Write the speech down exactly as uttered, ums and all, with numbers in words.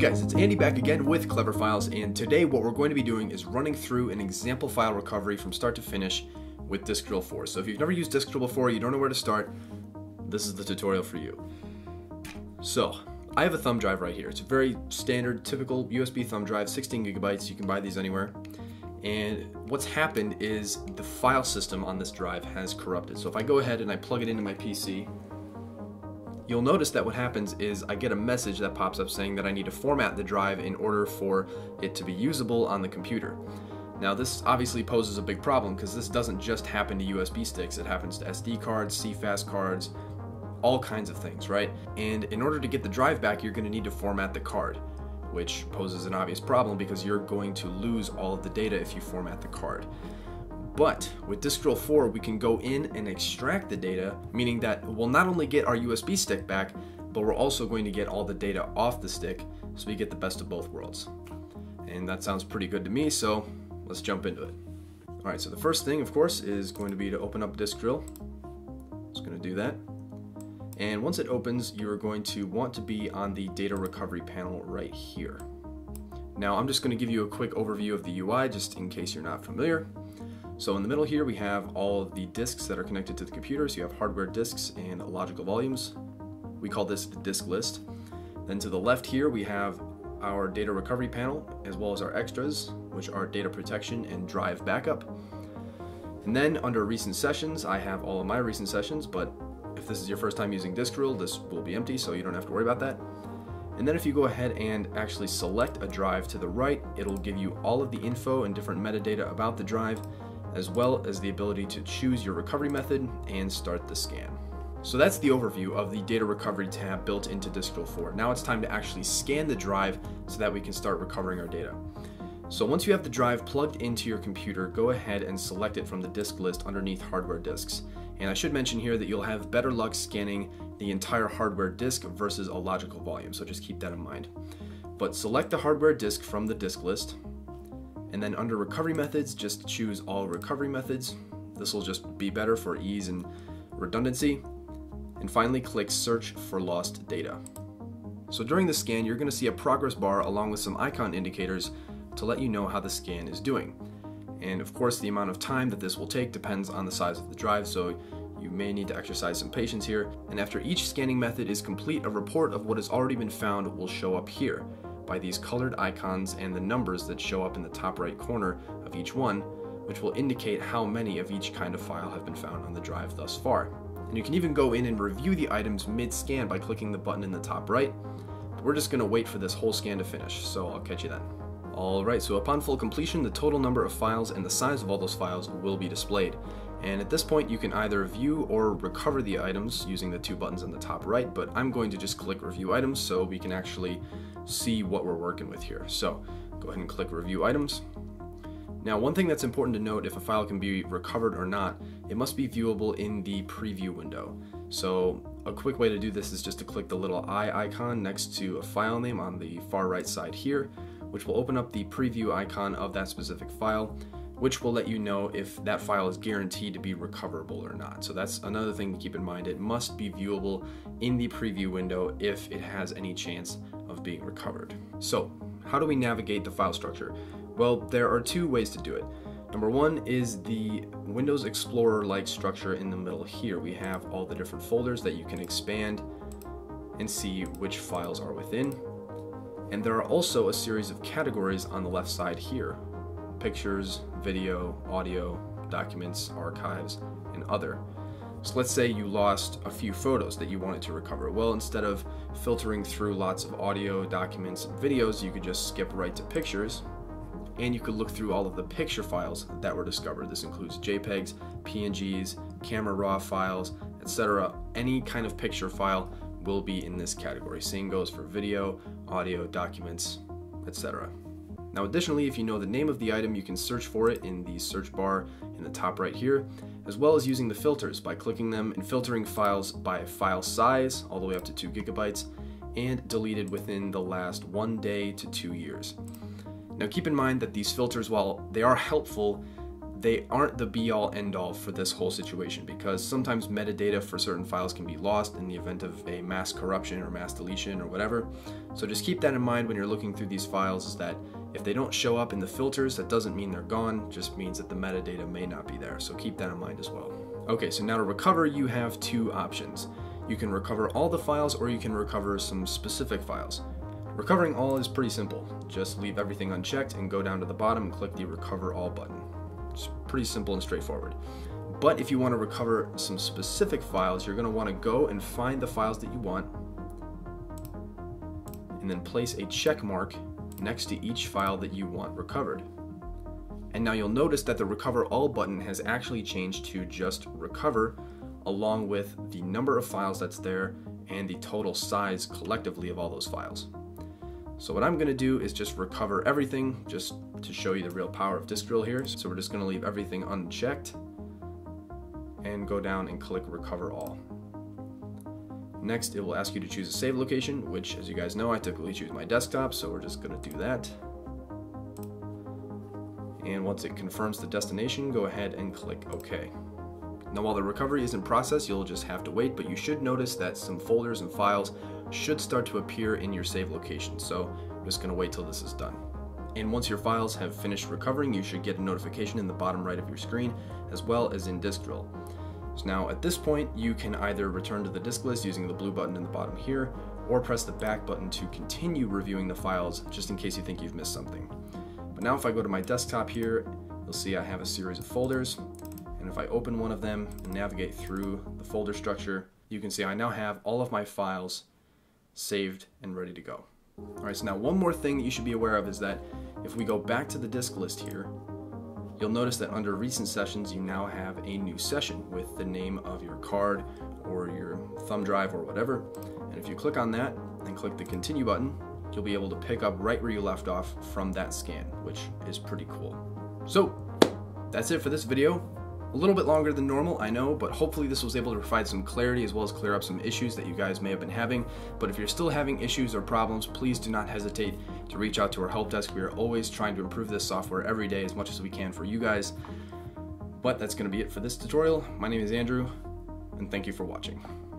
guys, it's Andy back again with Clever Files, and today what we're going to be doing is running through an example file recovery from start to finish with Disk Drill four. So if you've never used Disk Drill before, you don't know where to start, this is the tutorial for you. So I have a thumb drive right here. It's a very standard, typical U S B thumb drive, sixteen gigabytes, you can buy these anywhere. And what's happened is the file system on this drive has corrupted. So if I go ahead and I plug it into my P C, you'll notice that what happens is I get a message that pops up saying that I need to format the drive in order for it to be usable on the computer. Now this obviously poses a big problem because this doesn't just happen to U S B sticks, it happens to S D cards, C FAS cards, all kinds of things, right? And in order to get the drive back, you're going to need to format the card, which poses an obvious problem because you're going to lose all of the data if you format the card. But with Disk Drill four, we can go in and extract the data, meaning that we'll not only get our U S B stick back, but we're also going to get all the data off the stick, so we get the best of both worlds. And that sounds pretty good to me, so let's jump into it. All right, so the first thing, of course, is going to be to open up Disk Drill. Just gonna do that. And once it opens, you're going to want to be on the data recovery panel right here. Now, I'm just gonna give you a quick overview of the U I, just in case you're not familiar. So in the middle here, we have all of the disks that are connected to the computer. So you have hardware disks and logical volumes. We call this the disk list. Then to the left here, we have our data recovery panel, as well as our extras, which are data protection and drive backup. And then under recent sessions, I have all of my recent sessions, but if this is your first time using Disk Drill, this will be empty, so you don't have to worry about that. And then if you go ahead and actually select a drive to the right, it'll give you all of the info and different metadata about the drive, as well as the ability to choose your recovery method and start the scan. So that's the overview of the data recovery tab built into Disk Drill four. Now it's time to actually scan the drive so that we can start recovering our data. So once you have the drive plugged into your computer, go ahead and select it from the disk list underneath hardware disks. And I should mention here that you'll have better luck scanning the entire hardware disk versus a logical volume, so just keep that in mind. But select the hardware disk from the disk list, and then under recovery methods, just choose all recovery methods. This will just be better for ease and redundancy. And finally, click search for lost data. So during the scan, you're gonna see a progress bar along with some icon indicators to let you know how the scan is doing. And of course, the amount of time that this will take depends on the size of the drive, so you may need to exercise some patience here. And after each scanning method is complete, a report of what has already been found will show up here by these colored icons and the numbers that show up in the top right corner of each one, which will indicate how many of each kind of file have been found on the drive thus far. And you can even go in and review the items mid-scan by clicking the button in the top right. But we're just gonna wait for this whole scan to finish, so I'll catch you then. All right, so upon full completion, the total number of files and the size of all those files will be displayed. And at this point, you can either view or recover the items using the two buttons in the top right, but I'm going to just click review items so we can actually see what we're working with here. So go ahead and click review items. Now, one thing that's important to note, if a file can be recovered or not, it must be viewable in the preview window. So a quick way to do this is just to click the little eye icon next to a file name on the far right side here, which will open up the preview icon of that specific file, which will let you know if that file is guaranteed to be recoverable or not. So that's another thing to keep in mind. It must be viewable in the preview window if it has any chance of being recovered. So how do we navigate the file structure? Well, there are two ways to do it. Number one is the Windows Explorer-like structure in the middle here. We have all the different folders that you can expand and see which files are within. And there are also a series of categories on the left side here: pictures, video, audio, documents, archives, and other. So let's say you lost a few photos that you wanted to recover. Well, instead of filtering through lots of audio, documents, and videos, you could just skip right to pictures, and you could look through all of the picture files that were discovered. This includes JPEGs, P N Gs, camera raw files, et cetera. Any kind of picture file will be in this category. Same goes for video, audio, documents, et cetera. Now additionally, if you know the name of the item, you can search for it in the search bar in the top right here, as well as using the filters by clicking them and filtering files by file size all the way up to two gigabytes and deleted within the last one day to two years. Now keep in mind that these filters, while they are helpful, they aren't the be-all end-all for this whole situation, because sometimes metadata for certain files can be lost in the event of a mass corruption or mass deletion or whatever. So just keep that in mind when you're looking through these files, is that if they don't show up in the filters, that doesn't mean they're gone, just means that the metadata may not be there. So keep that in mind as well. Okay, so now to recover, you have two options. You can recover all the files, or you can recover some specific files. Recovering all is pretty simple. Just leave everything unchecked and go down to the bottom and click the Recover All button. It's pretty simple and straightforward. But if you want to recover some specific files, you're going to want to go and find the files that you want, and then place a check mark next to each file that you want recovered. And now you'll notice that the Recover All button has actually changed to just Recover, along with the number of files that's there and the total size collectively of all those files. So what I'm going to do is just recover everything, just to show you the real power of Disk Drill here. So we're just going to leave everything unchecked and go down and click Recover All. Next, it will ask you to choose a save location, which, as you guys know, I typically choose my desktop, so we're just going to do that. And once it confirms the destination, go ahead and click OK. Now, while the recovery is in process, you'll just have to wait, but you should notice that some folders and files should start to appear in your save location. So I'm just going to wait till this is done. And once your files have finished recovering, you should get a notification in the bottom right of your screen, as well as in Disk Drill. So now at this point, you can either return to the disk list using the blue button in the bottom here, or press the back button to continue reviewing the files, just in case you think you've missed something. But now if I go to my desktop here, you'll see I have a series of folders. And if I open one of them and navigate through the folder structure, you can see I now have all of my files saved and ready to go. All right, so now one more thing that you should be aware of is that if we go back to the disk list here, you'll notice that under recent sessions, you now have a new session with the name of your card or your thumb drive or whatever. And if you click on that and click the continue button, you'll be able to pick up right where you left off from that scan, which is pretty cool. So that's it for this video. A little bit longer than normal, I know, but hopefully this was able to provide some clarity as well as clear up some issues that you guys may have been having. But if you're still having issues or problems, please do not hesitate to reach out to our help desk. We are always trying to improve this software every day as much as we can for you guys. But that's going to be it for this tutorial. My name is Andrew, and thank you for watching.